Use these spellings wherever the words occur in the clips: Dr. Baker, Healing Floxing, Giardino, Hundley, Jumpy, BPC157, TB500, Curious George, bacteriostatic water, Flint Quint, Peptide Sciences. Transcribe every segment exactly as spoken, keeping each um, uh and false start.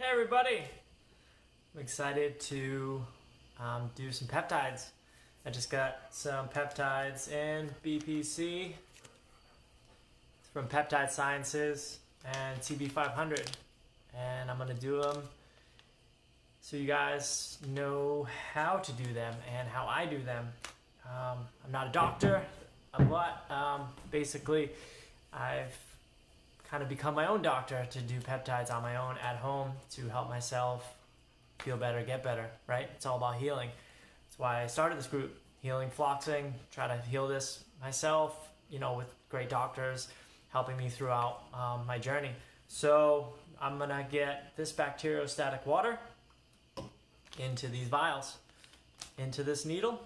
Hey everybody! I'm excited to um, do some peptides. I just got some peptides and B P C. It's from Peptide Sciences and T B five hundred, and I'm going to do them so you guys know how to do them and how I do them. Um, I'm not a doctor, but um, basically I've kind of become my own doctor to do peptides on my own at home to help myself feel better, get better, right? It's all about healing. That's why I started this group, Healing Floxing, try to heal this myself, you know, with great doctors helping me throughout um, my journey. So I'm gonna get this bacteriostatic water into these vials, into this needle,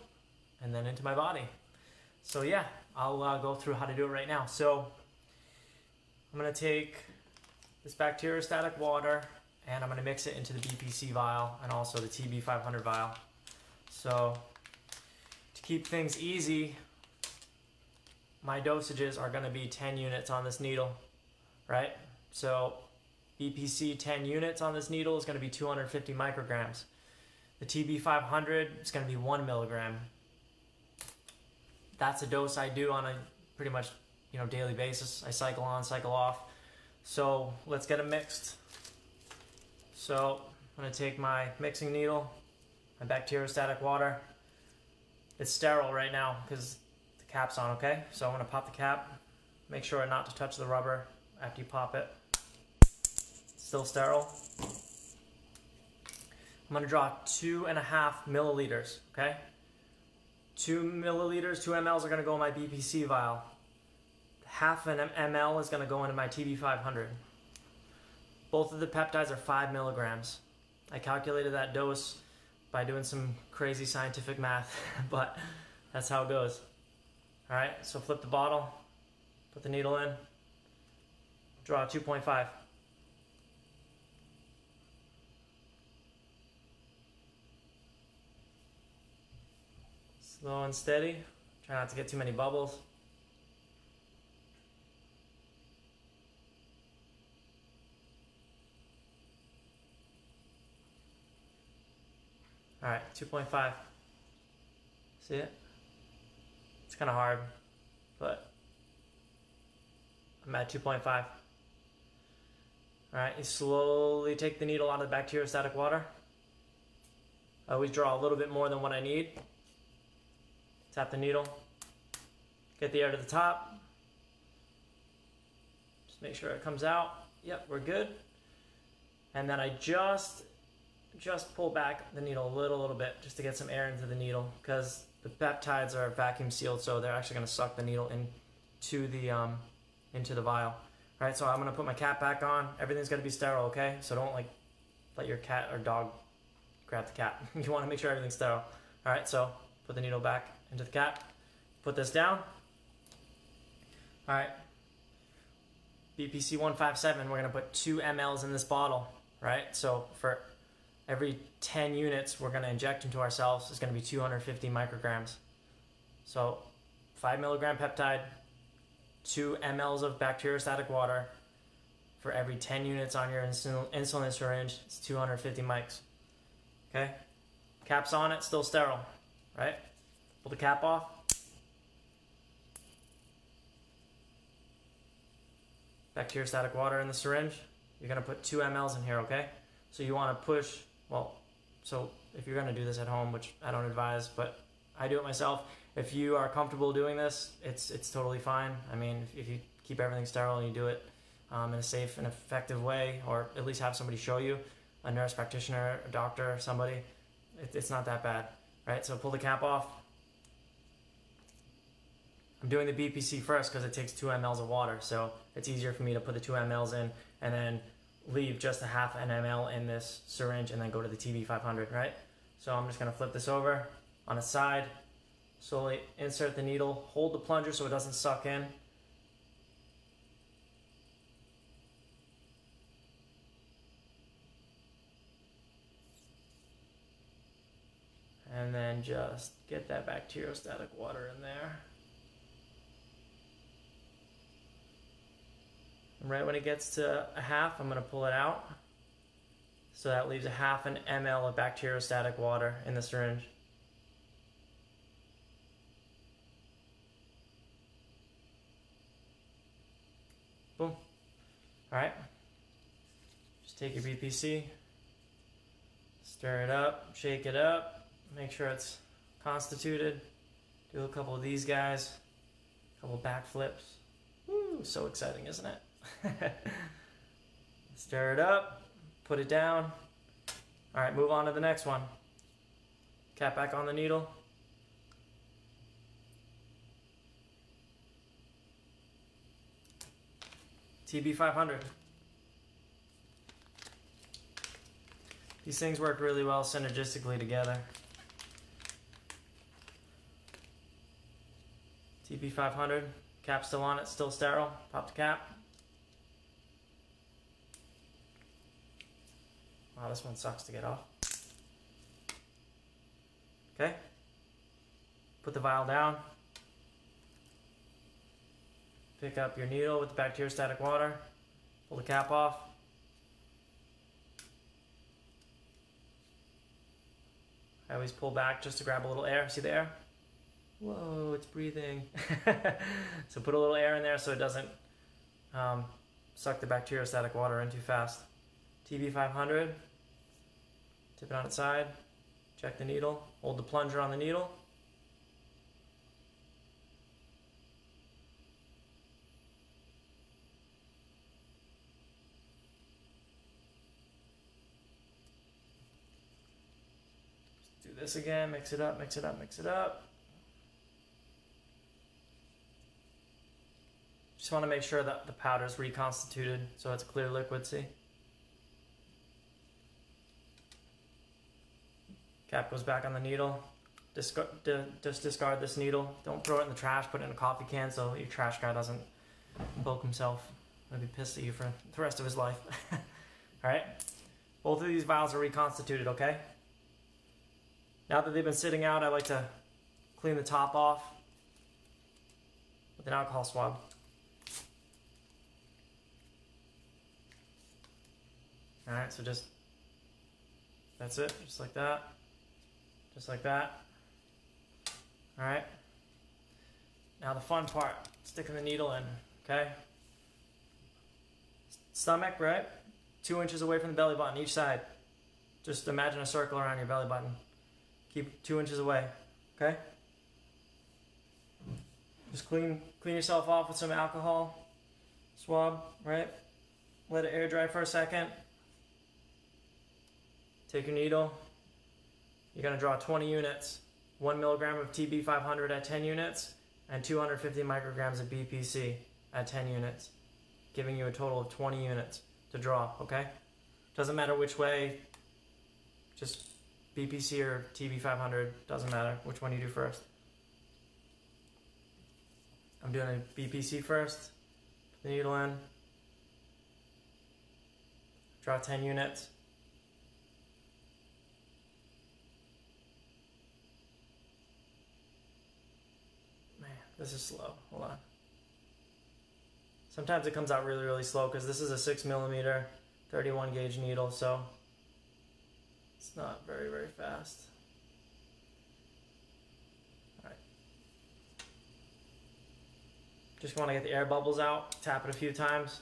and then into my body. So yeah, I'll uh, go through how to do it right now. So I'm going to take this bacteriostatic water and I'm going to mix it into the B P C vial and also the T B five hundred vial. So to keep things easy, my dosages are going to be ten units on this needle, right? So B P C ten units on this needle is going to be two hundred fifty micrograms. The T B five hundred is going to be one milligram. That's a dose I do on a pretty much you know, daily basis. I cycle on, cycle off. So let's get them mixed. So I'm gonna take my mixing needle, my bacteriostatic water. It's sterile right now because the cap's on, okay? So I'm gonna pop the cap, make sure not to touch the rubber after you pop it. It's still sterile. I'm gonna draw two and a half milliliters, okay? Two milliliters, two mLs are gonna go in my B P C vial. Half an ml is going to go into my T B five hundred. Both of the peptides are five milligrams. I calculated that dose by doing some crazy scientific math, but that's how it goes. All right, so flip the bottle, put the needle in, draw two point five. Slow and steady. Try not to get too many bubbles. All right, two point five. See it? It's kind of hard, but I'm at two point five. All right, you slowly take the needle out of the bacteriostatic water. I always draw a little bit more than what I need. Tap the needle, get the air to the top. Just make sure it comes out. Yep, we're good. And then I just Just pull back the needle a little, little bit just to get some air into the needle, because the peptides are vacuum sealed, so they're actually going to suck the needle into the um, into the vial. All right, so I'm going to put my cap back on. Everything's going to be sterile, okay? So don't like let your cat or dog grab the cap. You want to make sure everything's sterile. All right, so put the needle back into the cap. Put this down. All right, B P C one fifty-seven. We're going to put two mLs in this bottle, right? So for every ten units we're going to inject into ourselves is going to be two hundred fifty micrograms. So five milligram peptide, two mLs of bacteriostatic water. For every ten units on your insulin, insulin syringe, it's two hundred fifty mics. Okay? Cap's on it, still sterile. Right? Pull the cap off. Bacteriostatic water in the syringe. You're going to put two mLs in here, okay? So you want to push... Well, so if you're going to do this at home, which I don't advise, but I do it myself. If you are comfortable doing this, it's it's totally fine. I mean, if, if you keep everything sterile and you do it um, in a safe and effective way, or at least have somebody show you, a nurse practitioner, a doctor, somebody, it, it's not that bad, right? So pull the cap off. I'm doing the B P C first because it takes two mLs of water, so it's easier for me to put the two mLs in and then leave just a half an ml in this syringe and then go to the T B five hundred, right? So I'm just going to flip this over on its side, slowly insert the needle, hold the plunger so it doesn't suck in. And then just get that bacteriostatic water in there. Right when it gets to a half, I'm going to pull it out. So that leaves a half an ml of bacteriostatic water in the syringe. Boom. Alright. Just take your B P C, stir it up, shake it up, make sure it's constituted. Do a couple of these guys, a couple back flips. Woo, so exciting, isn't it? Stir it up, put it down. All right, move on to the next one. Cap back on the needle. T B five hundred. These things work really well synergistically together. T B five hundred, cap still on it, still sterile, pop the cap. Wow, this one sucks to get off. Okay, put the vial down. Pick up your needle with the bacteriostatic water, pull the cap off. I always pull back just to grab a little air, see the air? Whoa, it's breathing. So put a little air in there so it doesn't um, suck the bacteriostatic water in too fast. T B five hundred, tip it on its side, check the needle, hold the plunger on the needle. Just do this again, mix it up, mix it up, mix it up. Just want to make sure that the powder is reconstituted so it's clear liquid, see? Cap goes back on the needle. Disca di just discard this needle. Don't throw it in the trash, put it in a coffee can so your trash guy doesn't poke himself. He'll be pissed at you for the rest of his life. Alright? Both of these vials are reconstituted, okay? Now that they've been sitting out, I like to clean the top off with an alcohol swab. Alright, so just, that's it, just like that, just like that. Alright, now the fun part, sticking the needle in, okay? Stomach, right? Two inches away from the belly button, each side. Just imagine a circle around your belly button. Keep two inches away, okay? Just clean, clean yourself off with some alcohol swab, right? Let it air dry for a second. Take your needle, you're gonna draw twenty units, one milligram of T B five hundred at ten units, and two hundred fifty micrograms of B P C at ten units, giving you a total of twenty units to draw, okay? Doesn't matter which way, just B P C or T B five hundred, doesn't matter which one you do first. I'm doing a B P C first, put the needle in, draw ten units. This is slow, hold on. Sometimes it comes out really, really slow because this is a six millimeter, thirty-one gauge needle, so it's not very, very fast. All right. Just want to get the air bubbles out, tap it a few times.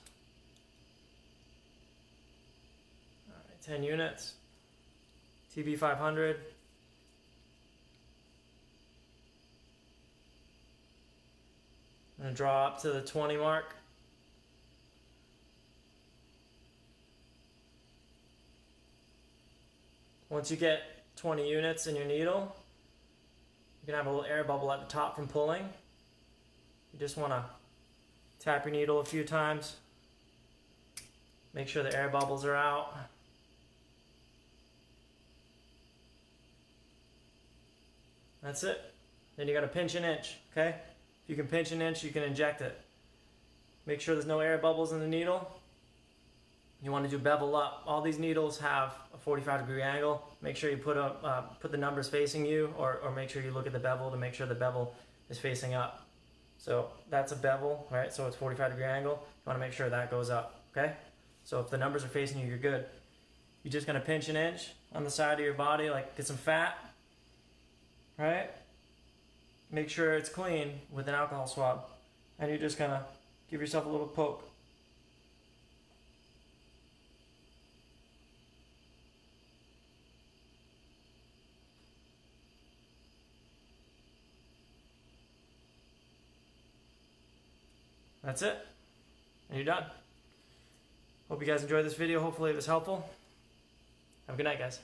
All right, ten units, T B five hundred. I'm going to draw up to the twenty mark. Once you get twenty units in your needle, you can have a little air bubble at the top from pulling. You just want to tap your needle a few times. Make sure the air bubbles are out. That's it. Then you're going to pinch an inch, okay? You can pinch an inch, you can inject it. Make sure there's no air bubbles in the needle. You want to do bevel up. All these needles have a forty-five degree angle. Make sure you put, a, uh, put the numbers facing you, or, or make sure you look at the bevel to make sure the bevel is facing up. So that's a bevel, right? So it's forty-five degree angle. You want to make sure that goes up, okay? So if the numbers are facing you, you're good. You're just gonna pinch an inch on the side of your body, like get some fat, right? Make sure it's clean with an alcohol swab. And you're just gonna give yourself a little poke. That's it. And you're done. Hope you guys enjoyed this video. Hopefully it was helpful. Have a good night, guys.